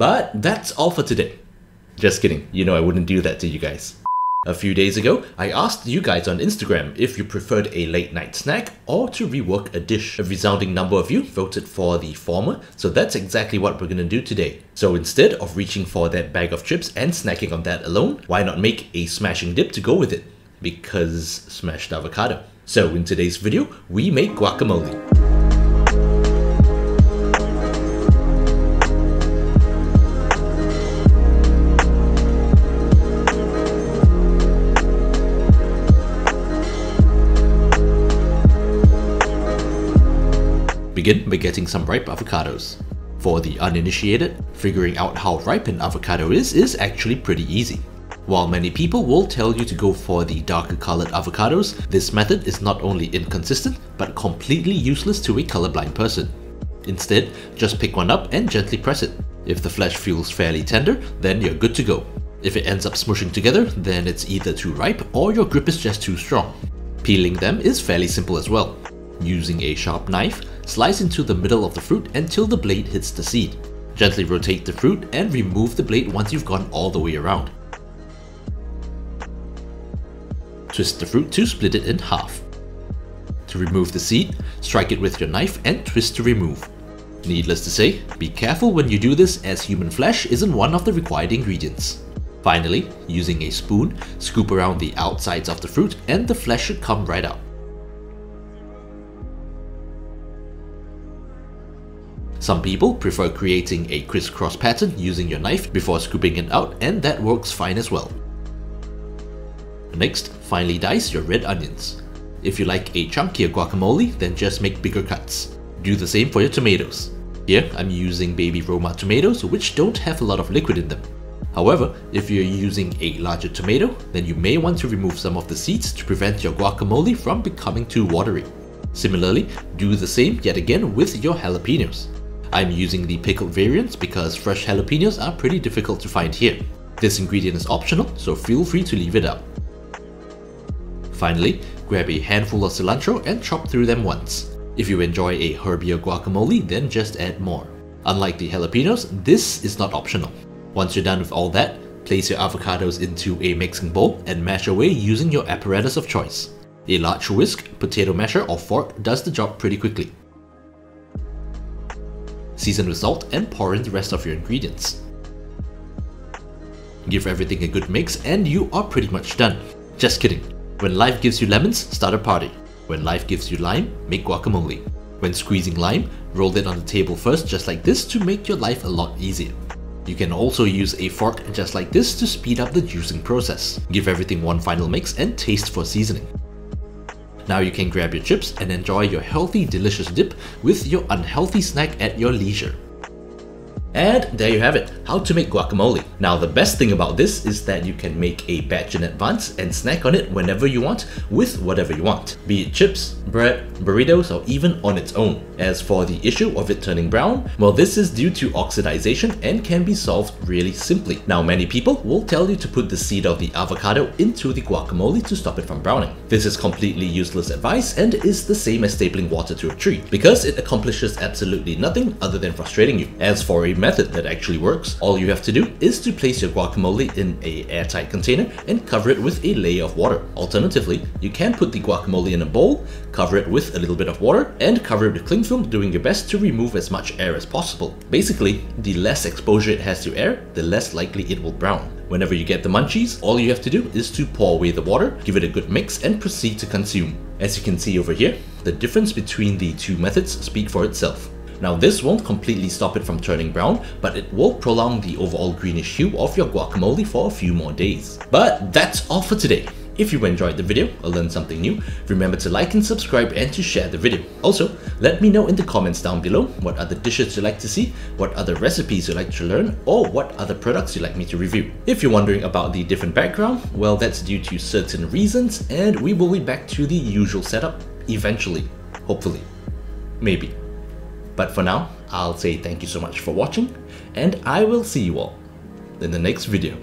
But that's all for today. Just kidding, you know I wouldn't do that to you guys. A few days ago, I asked you guys on Instagram if you preferred a late night snack or to rework a dish. A resounding number of you voted for the former, so that's exactly what we're gonna do today. So instead of reaching for that bag of chips and snacking on that alone, why not make a smashing dip to go with it? Because smashed avocado. So in today's video, we make guacamole. Begin by getting some ripe avocados. For the uninitiated, figuring out how ripe an avocado is actually pretty easy. While many people will tell you to go for the darker colored avocados, this method is not only inconsistent, but completely useless to a colorblind person. Instead, just pick one up and gently press it. If the flesh feels fairly tender, then you're good to go. If it ends up smushing together, then it's either too ripe or your grip is just too strong. Peeling them is fairly simple as well. Using a sharp knife, slice into the middle of the fruit until the blade hits the seed. Gently rotate the fruit and remove the blade once you've gone all the way around. Twist the fruit to split it in half. To remove the seed, strike it with your knife and twist to remove. Needless to say, be careful when you do this as human flesh isn't one of the required ingredients. Finally, using a spoon, scoop around the outsides of the fruit and the flesh should come right out. Some people prefer creating a crisscross pattern using your knife before scooping it out, and that works fine as well. Next, finely dice your red onions. If you like a chunkier guacamole, then just make bigger cuts. Do the same for your tomatoes. Here, I'm using baby Roma tomatoes, which don't have a lot of liquid in them. However, if you're using a larger tomato, then you may want to remove some of the seeds to prevent your guacamole from becoming too watery. Similarly, do the same yet again with your jalapenos. I'm using the pickled variants because fresh jalapenos are pretty difficult to find here. This ingredient is optional, so feel free to leave it out. Finally, grab a handful of cilantro and chop through them once. If you enjoy a herbier guacamole, then just add more. Unlike the jalapenos, this is not optional. Once you're done with all that, place your avocados into a mixing bowl and mash away using your apparatus of choice. A large whisk, potato masher or fork does the job pretty quickly. Season with salt and pour in the rest of your ingredients. Give everything a good mix and you are pretty much done. Just kidding. When life gives you lemons, start a party. When life gives you lime, make guacamole. When squeezing lime, roll it on the table first just like this to make your life a lot easier. You can also use a fork just like this to speed up the juicing process. Give everything one final mix and taste for seasoning. Now you can grab your chips and enjoy your healthy, delicious dip with your unhealthy snack at your leisure. And there you have it, how to make guacamole. Now the best thing about this is that you can make a batch in advance and snack on it whenever you want with whatever you want, be it chips, bread, burritos, or even on its own. As for the issue of it turning brown, well, this is due to oxidation and can be solved really simply. Now many people will tell you to put the seed of the avocado into the guacamole to stop it from browning. This is completely useless advice and is the same as stapling water to a tree because it accomplishes absolutely nothing other than frustrating you. As for a method that actually works, all you have to do is to place your guacamole in an airtight container and cover it with a layer of water. Alternatively, you can put the guacamole in a bowl, cover it with a little bit of water, and cover it with cling film, doing your best to remove as much air as possible. Basically, the less exposure it has to air, the less likely it will brown. Whenever you get the munchies, all you have to do is to pour away the water, give it a good mix, and proceed to consume. As you can see over here, the difference between the two methods speak for itself. Now this won't completely stop it from turning brown, but it will prolong the overall greenish hue of your guacamole for a few more days. But that's all for today. If you enjoyed the video or learned something new, remember to like and subscribe and to share the video. Also, let me know in the comments down below what other dishes you like to see, what other recipes you like to learn, or what other products you like me to review. If you're wondering about the different background, well, that's due to certain reasons and we will be back to the usual setup eventually, hopefully, maybe. But for now, I'll say thank you so much for watching, and I will see you all in the next video.